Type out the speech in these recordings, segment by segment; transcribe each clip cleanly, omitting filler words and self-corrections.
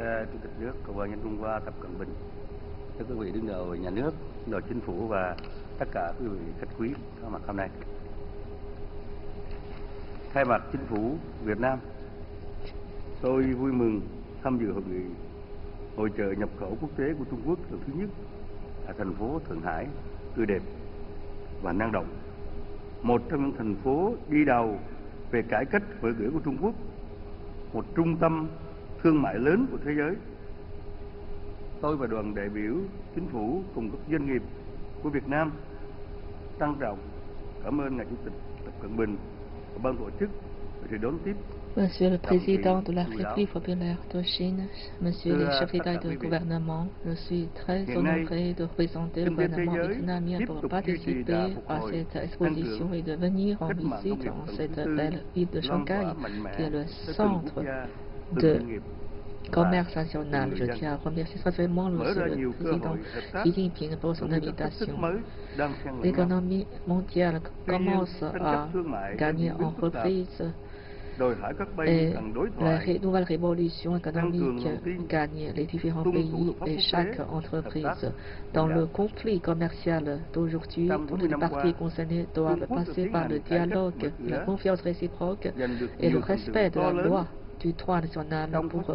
Chủ tịch nước Cộng hòa Nhân dân Trung Hoa Tập Cận Bình, thưa quý vị đứng đầu nhà nước, đứng đầu chính phủ và tất cả quý vị khách quý có mặt hôm nay. Thay mặt chính phủ Việt Nam, tôi vui mừng tham dự hội nghị hội chợ nhập khẩu quốc tế của Trung Quốc lần thứ nhất ở thành phố Thượng Hải tươi đẹp và năng động, một trong những thành phố đi đầu về cải cách mở cửa của Trung Quốc, một trung tâm thương mại lớn của thế giới. Tôi và đoàn đại biểu chính phủ cùng các doanh nghiệp của Việt Nam trân trọng cảm ơn ngài Chủ tịch Tập Cận Bình và ban tổ chức để đón tiếp. Monsieur le Président de la République populaire de Chine, Monsieur le chef d'État et de gouvernement, je suis très honoré de présenter le gouvernement vietnamien pour participer à cette exposition et de venir en visite dans cette belle ville de Shanghai, qui est le centre de commerce national. Je tiens à remercier très vraiment Monsieur le Président Xi Jinping pour son invitation. L'économie mondiale commence à gagner en reprise et la nouvelle révolution économique gagne les différents pays et chaque entreprise. Dans le conflit commercial d'aujourd'hui, toutes les parties concernées doivent passer par le dialogue, la confiance réciproque et le respect de la loi du droit national pour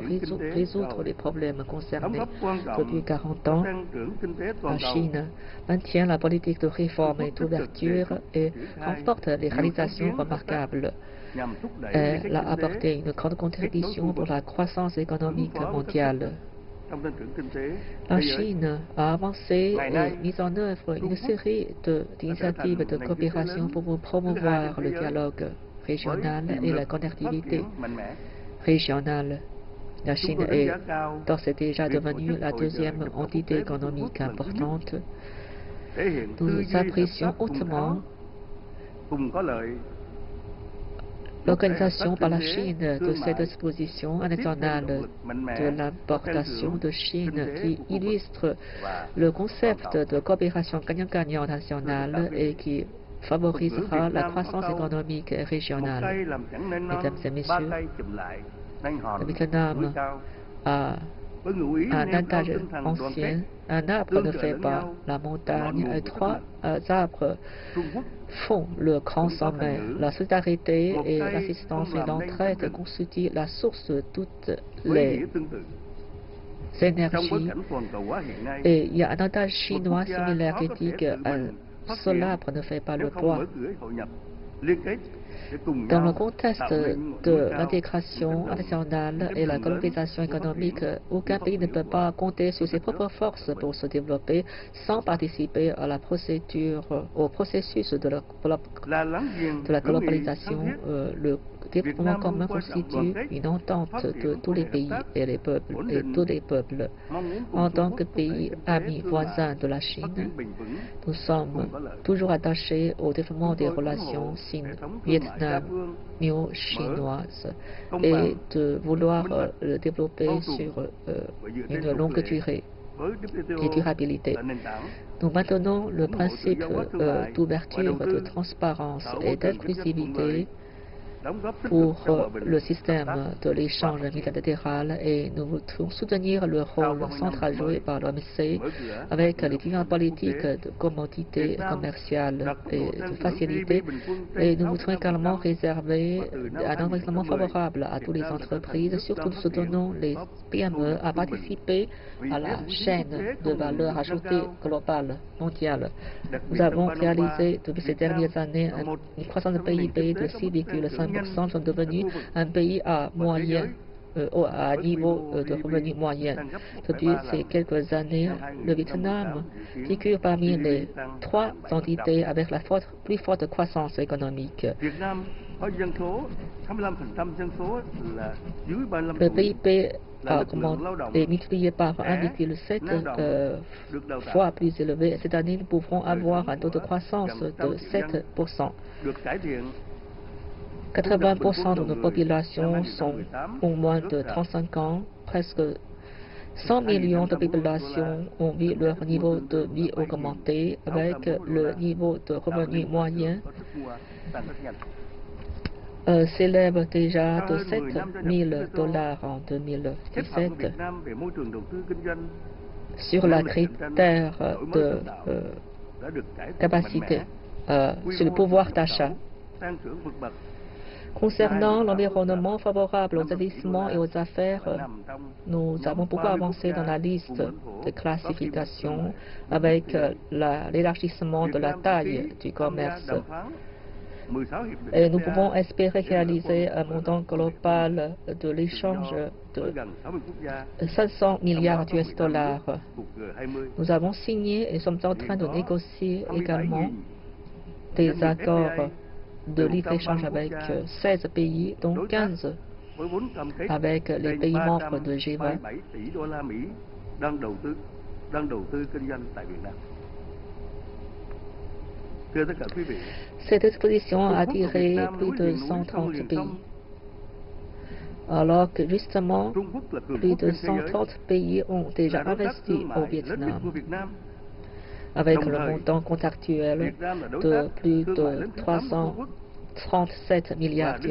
résoudre les problèmes concernés. Depuis 40 ans, la Chine maintient la politique de réforme et d'ouverture et remporte les réalisations remarquables. Elle a apporté une grande contribution pour la croissance économique mondiale. La Chine a avancé et mis en œuvre une série d'initiatives de coopération pour promouvoir le dialogue régional et la connectivité régionale. La Chine est d'ores et déjà devenue la deuxième entité économique importante. Nous apprécions hautement l'organisation par la Chine de cette exposition nationale de l'importation de Chine qui illustre le concept de coopération gagnant-gagnant nationale et qui favorisera la croissance économique régionale. Mesdames et messieurs, le Vietnam a un ancrage ancien, un arbre ne fait pas la montagne, et trois arbres font le grand sommet. La solidarité et l'assistance et l'entraide constituent la source de toutes les énergies. Et il y a un adage chinois similaire qui dit que seul l'arbre ne fait pas le bois. Dans le contexte de l'intégration nationale et la globalisation économique, aucun pays ne peut pas compter sur ses propres forces pour se développer sans participer à la au processus de la globalisation. Le développement commun constitue une entente de tous les pays et les peuples En tant que pays ami voisin de la Chine, nous sommes toujours attachés au développement des relations Vietnam-chinoise et de vouloir le développer sur une longue durée et durabilité. Nous maintenons le principe d'ouverture, de transparence et d'inclusivité pour le système de l'échange multilatéral et nous voulons soutenir le rôle central joué par l'OMC avec les différentes politiques de commodité commerciale et de facilité. Et nous voulons également réserver un environnement favorable à toutes les entreprises. Surtout, nous soutenons les PME à participer à la chaîne de valeur ajoutée globale, mondiale. Nous avons réalisé depuis ces dernières années une croissance de PIB de 6,5%. Sont devenus un pays à niveau de revenu moyen. Depuis ces quelques années, le Vietnam figure parmi les trois entités avec la plus forte croissance économique. Le PIB a augmenté, multiplié par 1,7 fois plus élevé. Cette année, nous pourrons avoir un taux de croissance de 7%. 80% de nos populations sont au moins de 35 ans, presque 100 millions de populations ont vu leur niveau de vie augmenter avec le niveau de revenu moyen célèbre déjà từ 7.000 $ en 2017 sur la critère de capacité, sur le pouvoir d'achat. Concernant l'environnement favorable aux investissements et aux affaires, nous avons beaucoup avancé dans la liste de classification avec l'élargissement de la taille du commerce. Et nous pouvons espérer réaliser un montant global de l'échange de 500 milliards $. Nous avons signé et sommes en train de négocier également des accords de libre-échange avec 16 pays, dont 15 avec les pays membres de G20. Cette exposition a attiré plus de 130 pays, alors que justement plus de 130 pays ont déjà investi au Vietnam, avec le montant contractuel de plus de 337 milliards $.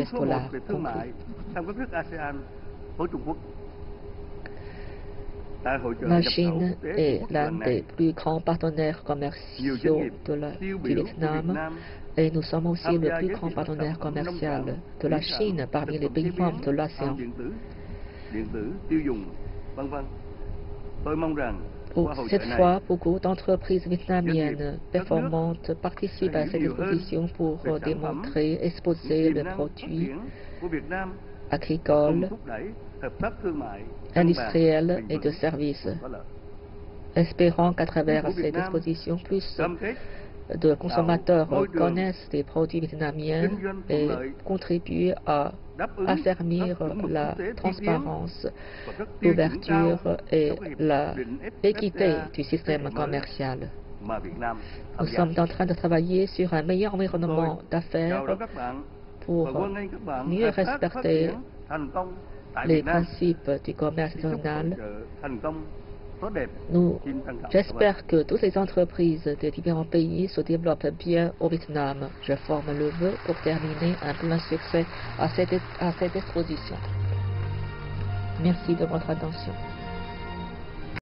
La Chine est l'un des plus grands partenaires commerciaux du Vietnam et nous sommes aussi le plus grand partenaire commercial de la Chine parmi les pays membres de l'ASEAN. Cette fois, beaucoup d'entreprises vietnamiennes performantes participent à cette exposition pour démontrer, exposer les produits agricoles, industriels et de services, espérant qu'à travers cette exposition, plus de consommateurs connaissent les produits vietnamiens et contribuent à affermir la transparence, l'ouverture et l'équité du système commercial. Nous sommes en train de travailler sur un meilleur environnement d'affaires pour mieux respecter les principes du commerce international. J'espère que toutes les entreprises des différents pays se développent bien au Vietnam. Je forme le vœu pour terminer un plein succès à cette exposition. Merci de votre attention.